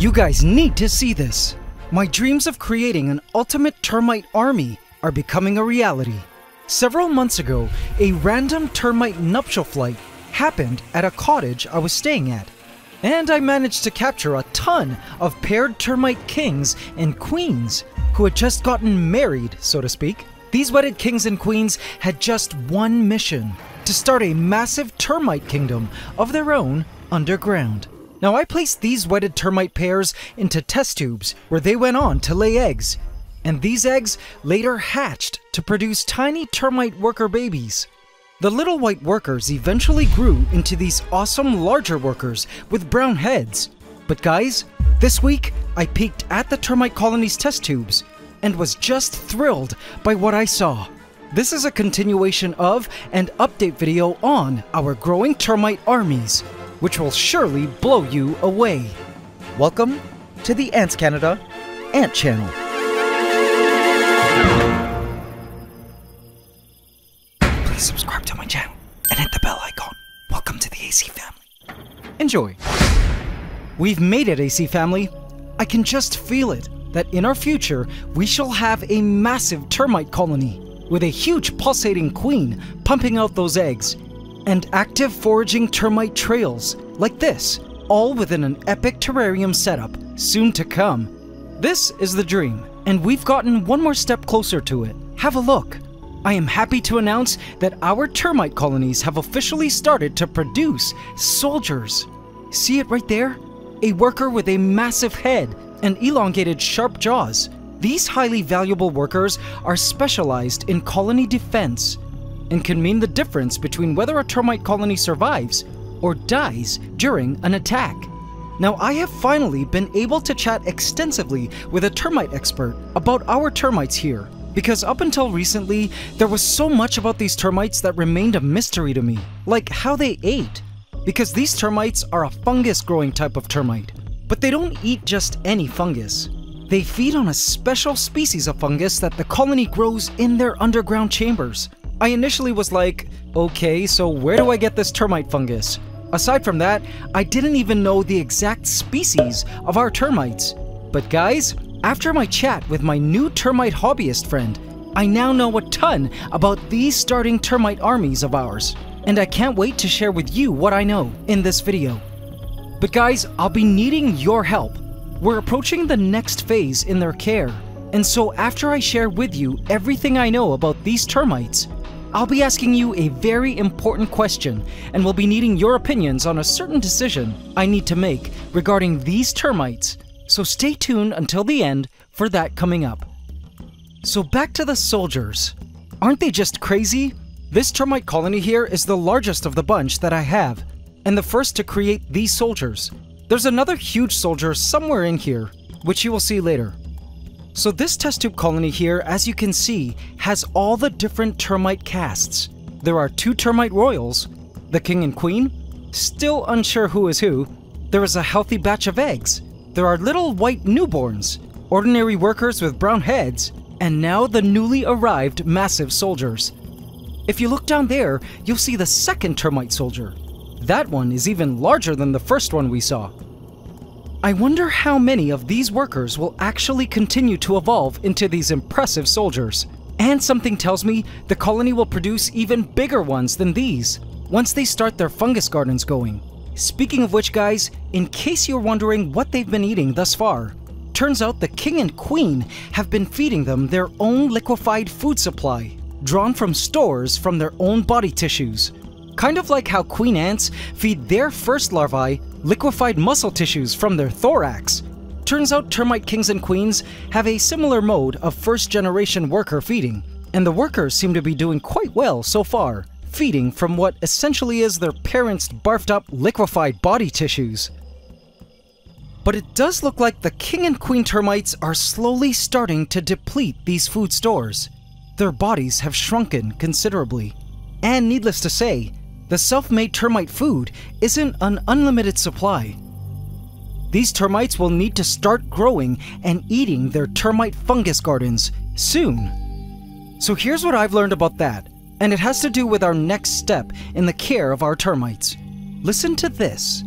You guys need to see this! My dreams of creating an ultimate termite army are becoming a reality. Several months ago, a random termite nuptial flight happened at a cottage I was staying at, and I managed to capture a ton of paired termite kings and queens who had just gotten married, so to speak. These wedded kings and queens had just one mission: to start a massive termite kingdom of their own underground. Now, I placed these wedded termite pairs into test tubes where they went on to lay eggs, and these eggs later hatched to produce tiny termite worker babies. The little white workers eventually grew into these awesome larger workers with brown heads. But guys, this week I peeked at the termite colony's test tubes and was just thrilled by what I saw. This is a continuation of an update video on our growing termite armies, which will surely blow you away. Welcome to the Ants Canada Ant Channel. Subscribe to my channel and hit the bell icon. Welcome to the AC family. Enjoy. We've made it, AC family. I can just feel it that in our future we shall have a massive termite colony with a huge pulsating queen pumping out those eggs and active foraging termite trails like this, all within an epic terrarium setup soon to come. This is the dream, and we've gotten one more step closer to it. Have a look. I am happy to announce that our termite colonies have officially started to produce soldiers. See it right there? A worker with a massive head and elongated sharp jaws. These highly valuable workers are specialized in colony defense and can mean the difference between whether a termite colony survives or dies during an attack. Now, I have finally been able to chat extensively with a termite expert about our termites here, because up until recently, there was so much about these termites that remained a mystery to me, like how they ate. Because these termites are a fungus-growing type of termite, but they don't eat just any fungus. They feed on a special species of fungus that the colony grows in their underground chambers. I initially was like, okay, so where do I get this termite fungus? Aside from that, I didn't even know the exact species of our termites. But guys, after my chat with my new termite hobbyist friend, I now know a ton about these starting termite armies of ours, and I can't wait to share with you what I know in this video. But guys, I'll be needing your help. We're approaching the next phase in their care, and so after I share with you everything I know about these termites, I'll be asking you a very important question, and we'll be needing your opinions on a certain decision I need to make regarding these termites. So stay tuned until the end for that coming up. So back to the soldiers. Aren't they just crazy? This termite colony here is the largest of the bunch that I have, and the first to create these soldiers. There's another huge soldier somewhere in here, which you will see later. So this test tube colony here, as you can see, has all the different termite castes. There are two termite royals, the king and queen, still unsure who is who. There is a healthy batch of eggs. There are little white newborns, ordinary workers with brown heads, and now the newly arrived massive soldiers. If you look down there, you'll see the second termite soldier. That one is even larger than the first one we saw. I wonder how many of these workers will actually continue to evolve into these impressive soldiers. And something tells me the colony will produce even bigger ones than these once they start their fungus gardens going. Speaking of which, guys, in case you're wondering what they've been eating thus far, turns out the king and queen have been feeding them their own liquefied food supply, drawn from stores from their own body tissues. Kind of like how queen ants feed their first larvae liquefied muscle tissues from their thorax. Turns out termite kings and queens have a similar mode of first-generation worker feeding, and the workers seem to be doing quite well so far, feeding from what essentially is their parents' barfed-up liquefied body tissues. But it does look like the king and queen termites are slowly starting to deplete these food stores. Their bodies have shrunken considerably. And needless to say, the self-made termite food isn't an unlimited supply. These termites will need to start growing and eating their termite fungus gardens soon. So here's what I've learned about that, and it has to do with our next step in the care of our termites. Listen to this.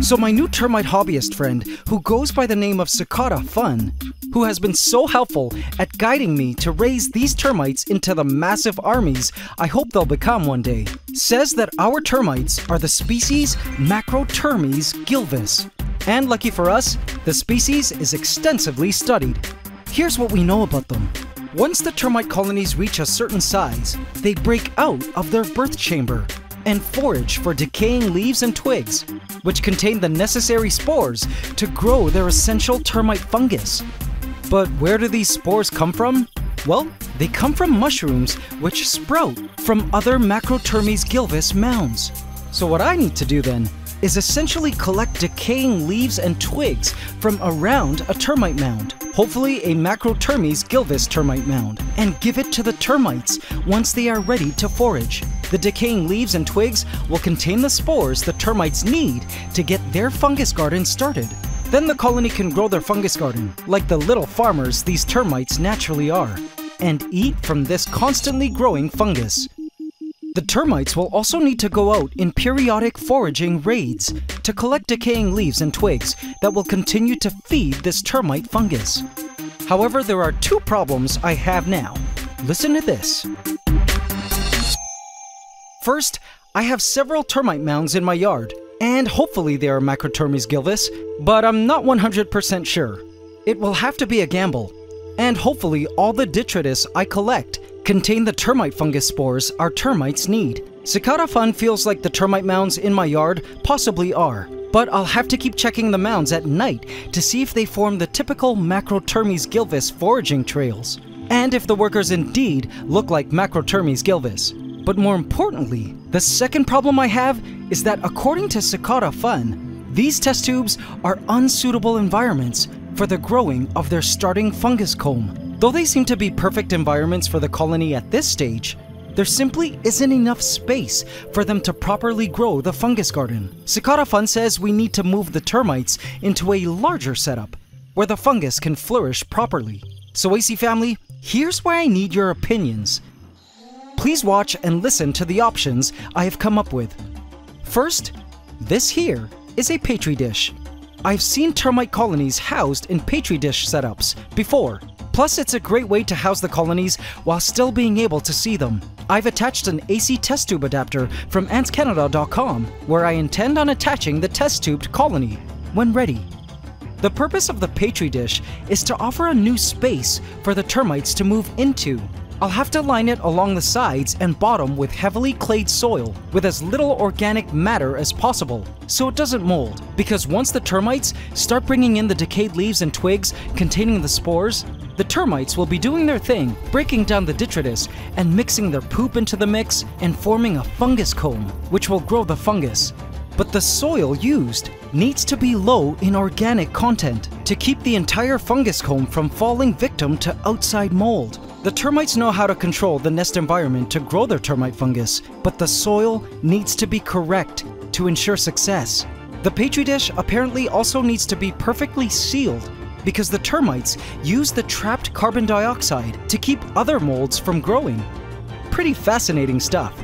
So my new termite hobbyist friend, who goes by the name of Sakara Fun, who has been so helpful at guiding me to raise these termites into the massive armies I hope they'll become one day, says that our termites are the species Macrotermes gilvus. And lucky for us, the species is extensively studied. Here's what we know about them. Once the termite colonies reach a certain size, they break out of their birth chamber and forage for decaying leaves and twigs, which contain the necessary spores to grow their essential termite fungus. But where do these spores come from? Well, they come from mushrooms which sprout from other Macrotermes gilvus mounds. So what I need to do then is essentially collect decaying leaves and twigs from around a termite mound, hopefully a Macrotermes gilvus termite mound, and give it to the termites once they are ready to forage. The decaying leaves and twigs will contain the spores the termites need to get their fungus garden started. Then the colony can grow their fungus garden, like the little farmers these termites naturally are, and eat from this constantly growing fungus. The termites will also need to go out in periodic foraging raids to collect decaying leaves and twigs that will continue to feed this termite fungus. However, there are two problems I have now. Listen to this. First, I have several termite mounds in my yard, and hopefully they are Macrotermes gilvus, but I'm not 100% sure. It will have to be a gamble, and hopefully all the detritus I collect contain the termite fungus spores our termites need. Cicada Fun feels like the termite mounds in my yard possibly are, but I'll have to keep checking the mounds at night to see if they form the typical Macrotermes gilvus foraging trails, and if the workers indeed look like Macrotermes gilvus. But more importantly, the second problem I have is that according to Cicada Fun, these test tubes are unsuitable environments for the growing of their starting fungus comb. Though they seem to be perfect environments for the colony at this stage, there simply isn't enough space for them to properly grow the fungus garden. Sakara Fun says we need to move the termites into a larger setup where the fungus can flourish properly. So AC family, here's where I need your opinions. Please watch and listen to the options I have come up with. First, this here is a petri dish. I've seen termite colonies housed in petri dish setups before. Plus, it's a great way to house the colonies while still being able to see them. I've attached an AC test tube adapter from antscanada.com, where I intend on attaching the test tubed colony when ready. The purpose of the petri dish is to offer a new space for the termites to move into. I'll have to line it along the sides and bottom with heavily clayed soil with as little organic matter as possible so it doesn't mold, because once the termites start bringing in the decayed leaves and twigs containing the spores, the termites will be doing their thing, breaking down the detritus and mixing their poop into the mix and forming a fungus comb, which will grow the fungus. But the soil used needs to be low in organic content to keep the entire fungus comb from falling victim to outside mold. The termites know how to control the nest environment to grow their termite fungus, but the soil needs to be correct to ensure success. The petri dish apparently also needs to be perfectly sealed because the termites use the trapped carbon dioxide to keep other molds from growing. Pretty fascinating stuff.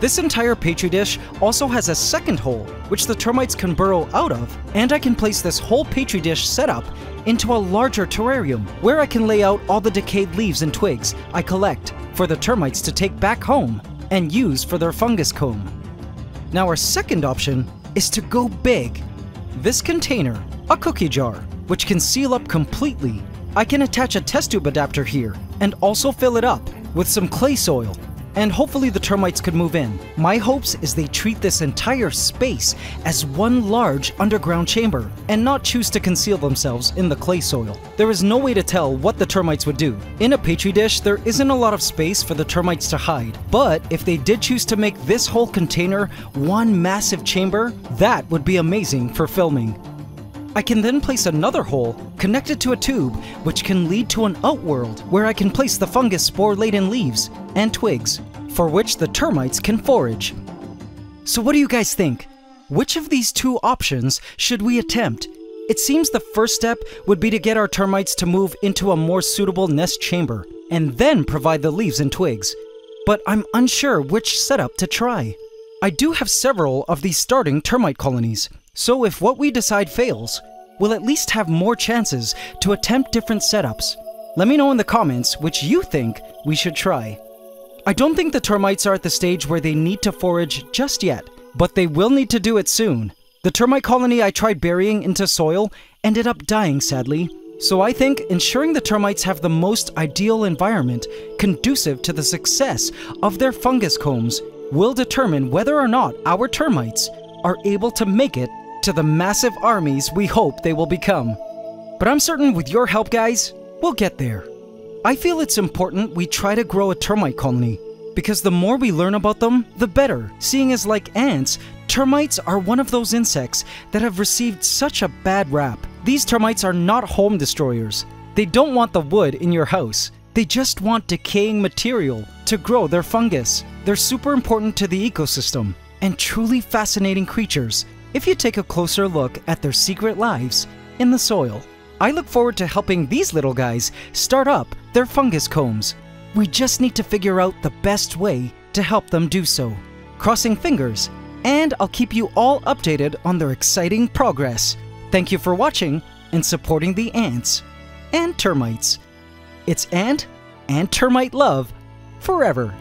This entire petri dish also has a second hole which the termites can burrow out of, and I can place this whole petri dish setup into a larger terrarium where I can lay out all the decayed leaves and twigs I collect for the termites to take back home and use for their fungus comb. Now our second option is to go big. This container, a cookie jar, which can seal up completely. I can attach a test tube adapter here and also fill it up with some clay soil, and hopefully the termites could move in. My hopes is they treat this entire space as one large underground chamber and not choose to conceal themselves in the clay soil. There is no way to tell what the termites would do. In a petri dish, there isn't a lot of space for the termites to hide, but if they did choose to make this whole container one massive chamber, that would be amazing for filming. I can then place another hole connected to a tube which can lead to an outworld where I can place the fungus spore-laden leaves and twigs for which the termites can forage. So what do you guys think? Which of these two options should we attempt? It seems the first step would be to get our termites to move into a more suitable nest chamber and then provide the leaves and twigs. But I'm unsure which setup to try. I do have several of these starting termite colonies, So if what we decide fails, we'll at least have more chances to attempt different setups. Let me know in the comments which you think we should try. I don't think the termites are at the stage where they need to forage just yet, but they will need to do it soon. The termite colony I tried burying into soil ended up dying, sadly. So I think ensuring the termites have the most ideal environment conducive to the success of their fungus combs will determine whether or not our termites are able to make it to the massive armies we hope they will become. But I'm certain with your help, guys, we'll get there. I feel it's important we try to grow a termite colony, because the more we learn about them, the better, seeing as like ants, termites are one of those insects that have received such a bad rap. These termites are not home destroyers. They don't want the wood in your house. They just want decaying material to grow their fungus. They're super important to the ecosystem and truly fascinating creatures if you take a closer look at their secret lives in the soil. I look forward to helping these little guys start up their fungus combs. We just need to figure out the best way to help them do so. Crossing fingers, and I'll keep you all updated on their exciting progress. Thank you for watching and supporting the ants and termites. It's ant and termite love forever.